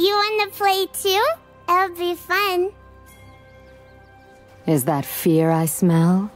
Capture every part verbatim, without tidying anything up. You want to play too? It'll be fun. Is that fear I smell?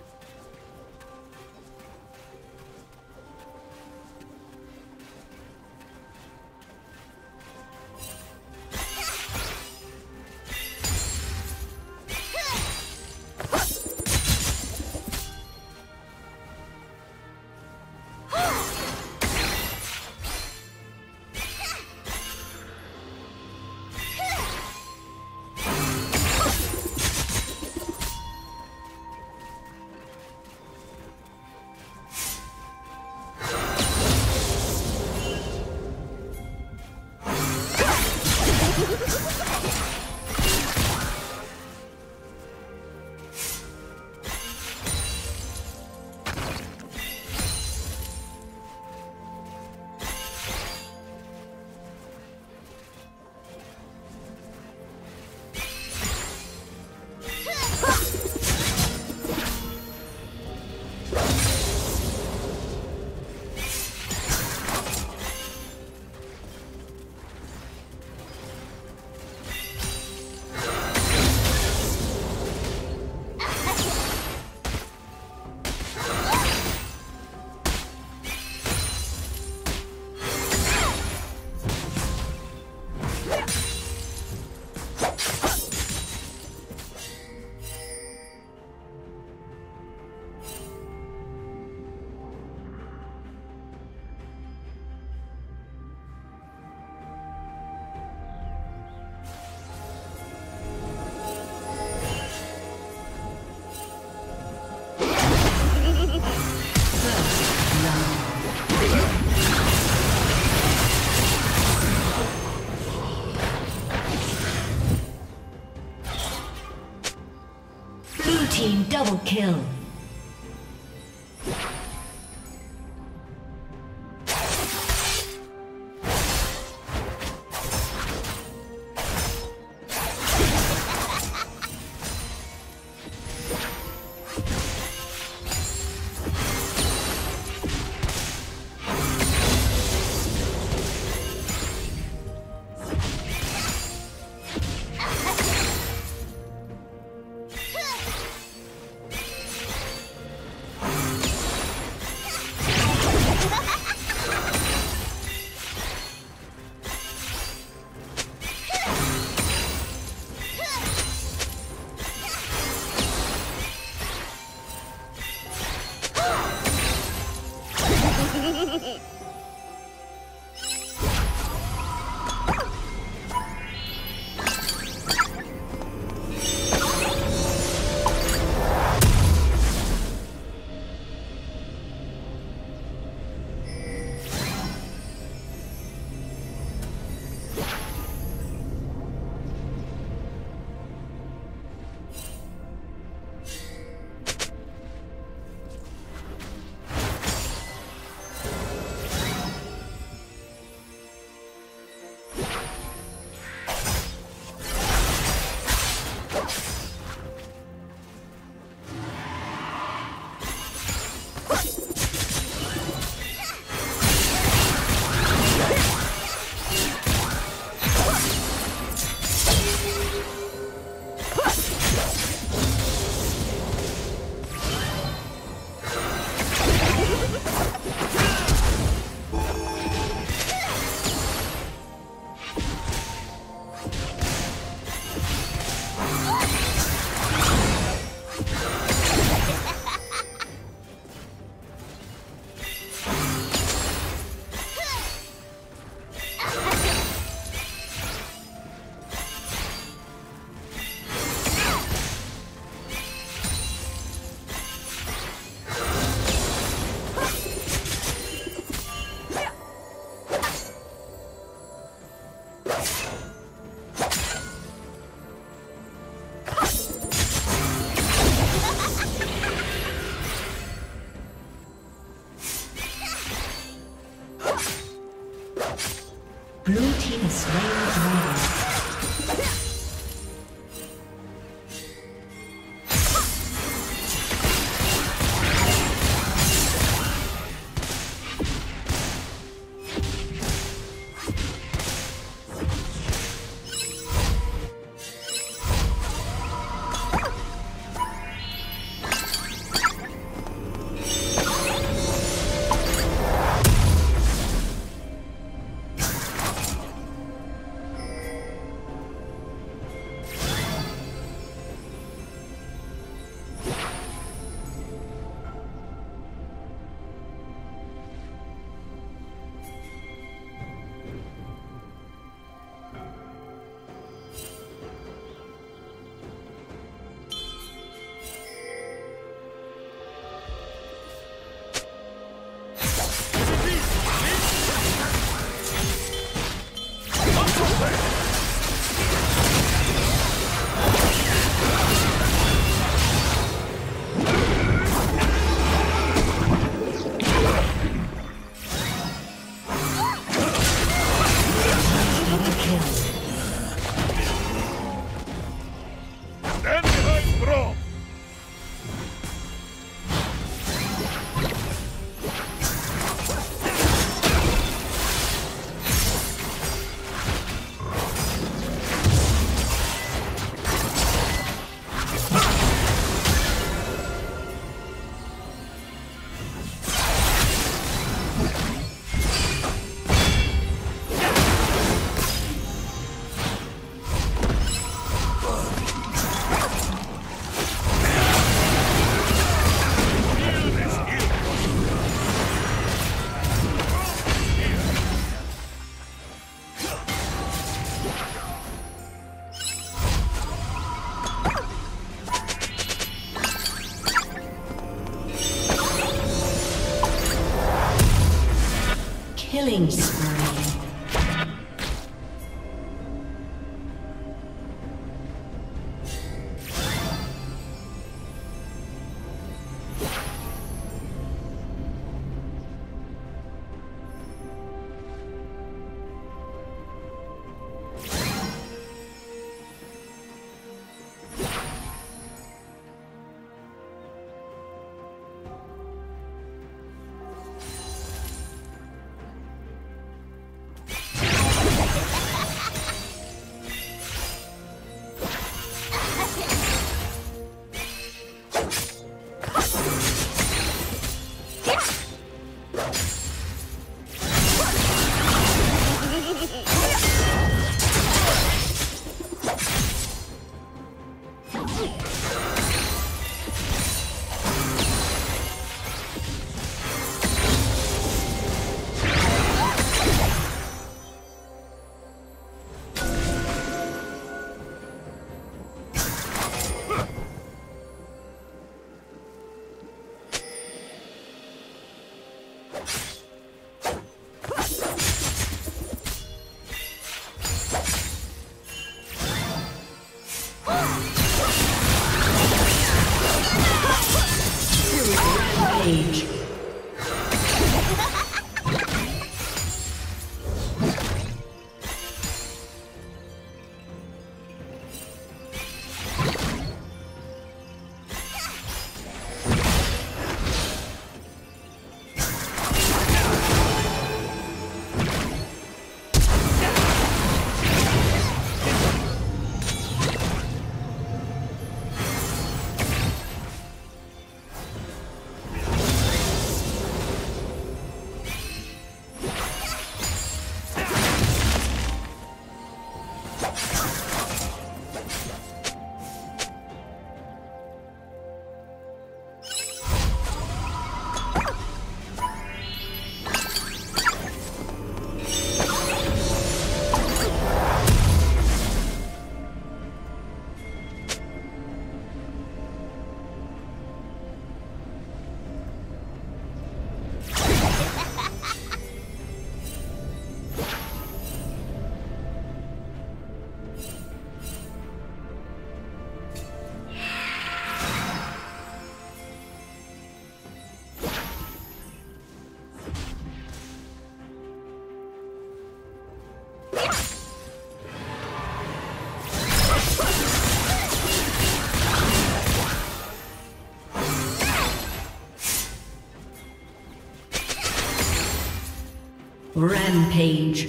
Double kill. Killing spree. Rampage.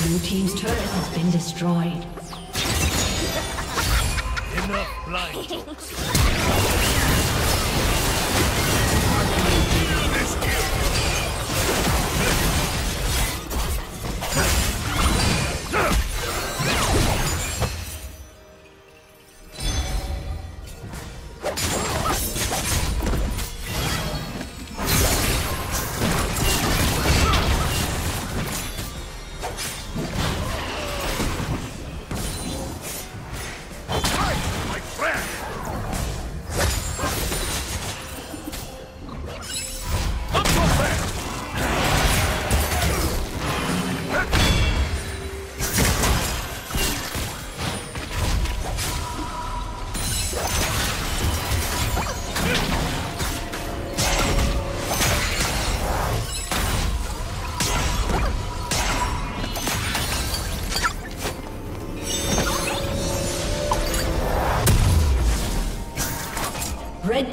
Blue team's turret has been destroyed. Enough blind jokes. Red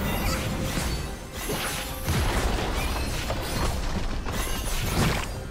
Blue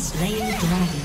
Slaying dragon.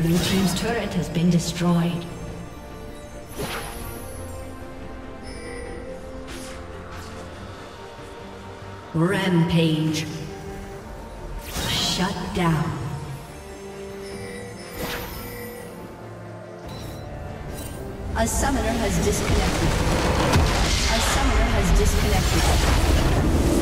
Blue team's turret has been destroyed. Rampage. Shut down. A summoner has disconnected. A summoner has disconnected.